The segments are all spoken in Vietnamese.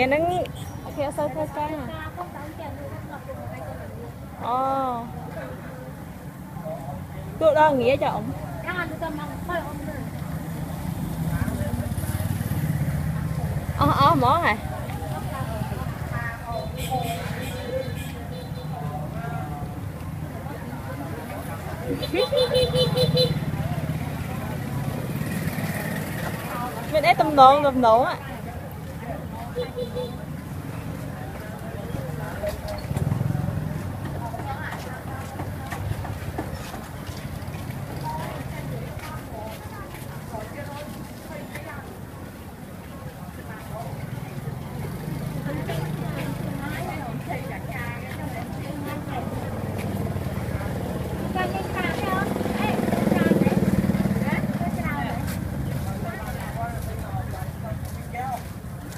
Nhà nó nghĩ theo sao theo cái à? Ồ. Tụi đó nghĩa cho ông. Ồ, món này. Mình ấy tầm đồ á.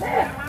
Yeah.